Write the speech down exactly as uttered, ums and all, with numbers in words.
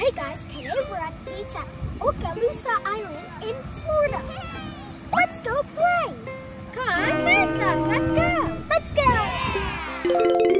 Hey guys, today we're at the beach at Okaloosa Island in Florida. Let's go play! Come on, let's go! Let's go!